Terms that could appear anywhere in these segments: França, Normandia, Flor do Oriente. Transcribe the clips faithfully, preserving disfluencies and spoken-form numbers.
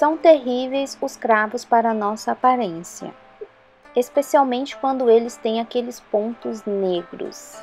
São terríveis os cravos para nossa aparência, especialmente quando eles têm aqueles pontos negros.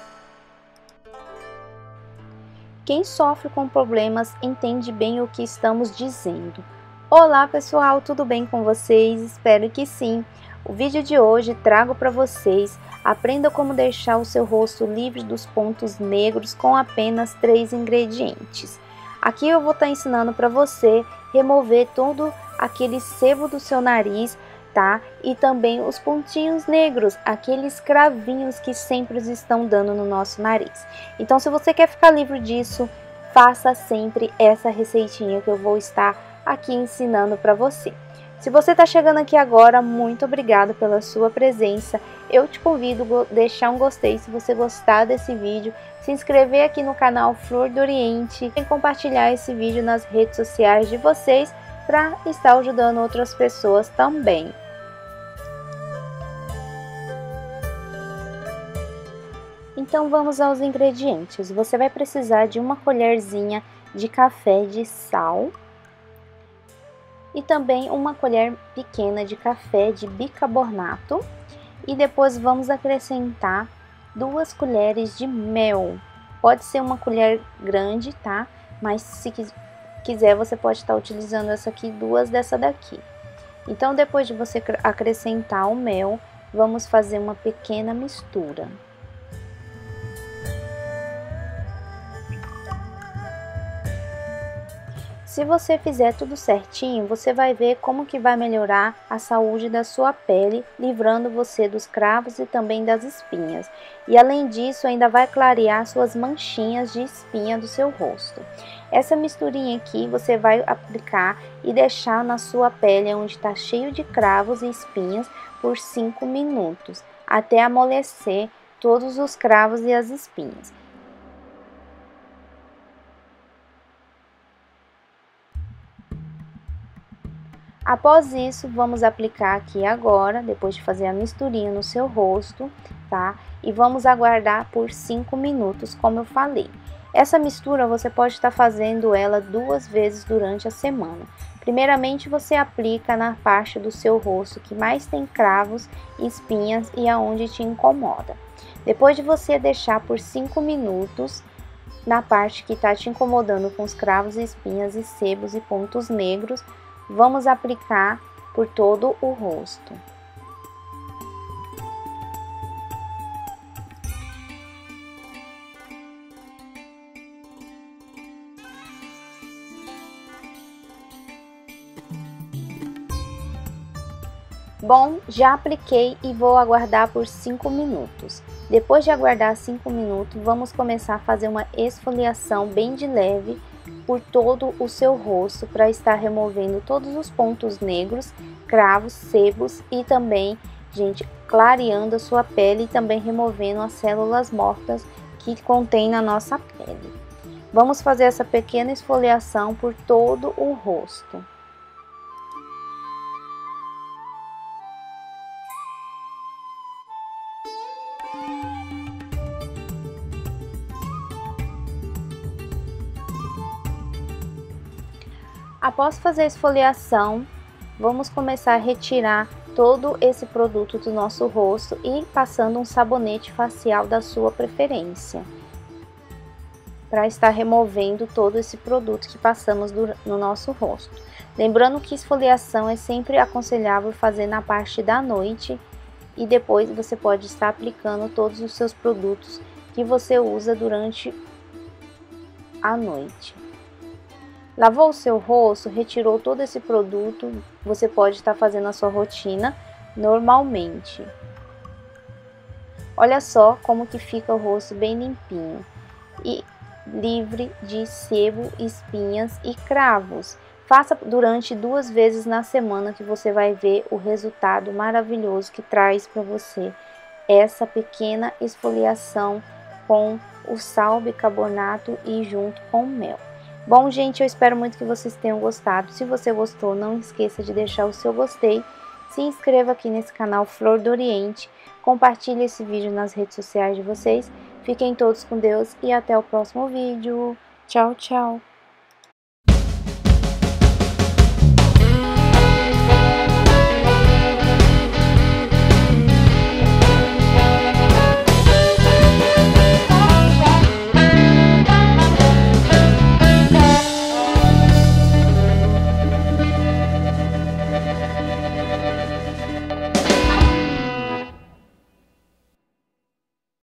Quem sofre com problemas entende bem o que estamos dizendo. Olá pessoal, tudo bem com vocês? Espero que sim! O vídeo de hoje trago para vocês, aprenda como deixar o seu rosto livre dos pontos negros com apenas três ingredientes. Aqui eu vou estar ensinando para você remover todo aquele sebo do seu nariz, tá? E também os pontinhos negros, aqueles cravinhos que sempre estão dando no nosso nariz. Então se você quer ficar livre disso, faça sempre essa receitinha que eu vou estar aqui ensinando para você. Se você está chegando aqui agora, muito obrigado pela sua presença. Eu te convido a deixar um gostei se você gostar desse vídeo, se inscrever aqui no canal Flor do Oriente e compartilhar esse vídeo nas redes sociais de vocês para estar ajudando outras pessoas também. Então vamos aos ingredientes. Você vai precisar de uma colherzinha de café de sal e também uma colher pequena de café de bicarbonato, e depois vamos acrescentar duas colheres de mel. Pode ser uma colher grande, tá? Mas se quiser você pode estar utilizando essa aqui, duas dessa daqui. Então depois de você acrescentar o mel, vamos fazer uma pequena mistura. Se você fizer tudo certinho, você vai ver como que vai melhorar a saúde da sua pele, livrando você dos cravos e também das espinhas. E além disso, ainda vai clarear suas manchinhas de espinha do seu rosto. Essa misturinha aqui você vai aplicar e deixar na sua pele onde está cheio de cravos e espinhas por cinco minutos, até amolecer todos os cravos e as espinhas. Após isso, vamos aplicar aqui agora, depois de fazer a misturinha no seu rosto, tá? E vamos aguardar por cinco minutos, como eu falei. Essa mistura você pode estar fazendo ela duas vezes durante a semana. Primeiramente, você aplica na parte do seu rosto que mais tem cravos, espinhas e aonde te incomoda. Depois de você deixar por cinco minutos... na parte que está te incomodando com os cravos, espinhas e sebos e pontos negros, vamos aplicar por todo o rosto. Bom, já apliquei e vou aguardar por cinco minutos. Depois de aguardar cinco minutos, vamos começar a fazer uma esfoliação bem de leve por todo o seu rosto, para estar removendo todos os pontos negros, cravos, sebos e também, gente, clareando a sua pele e também removendo as células mortas que contém na nossa pele. Vamos fazer essa pequena esfoliação por todo o rosto. Após fazer a esfoliação, vamos começar a retirar todo esse produto do nosso rosto e passando um sabonete facial da sua preferência, para estar removendo todo esse produto que passamos no nosso rosto. Lembrando que esfoliação é sempre aconselhável fazer na parte da noite, e depois você pode estar aplicando todos os seus produtos que você usa durante a noite. Lavou o seu rosto, retirou todo esse produto, você pode estar fazendo a sua rotina normalmente. Olha só como que fica o rosto bem limpinho e livre de sebo, espinhas e cravos. Faça durante duas vezes na semana que você vai ver o resultado maravilhoso que traz para você essa pequena esfoliação com o sal, bicarbonato e junto com o mel. Bom, gente, eu espero muito que vocês tenham gostado. Se você gostou, não esqueça de deixar o seu gostei. Se inscreva aqui nesse canal Flor do Oriente. Compartilhe esse vídeo nas redes sociais de vocês. Fiquem todos com Deus e até o próximo vídeo. Tchau, tchau!